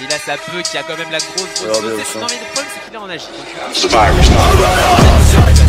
Et là ça peut qu'il y a quand même la grosse zone. Non mais le problème c'est qu'il est en agit.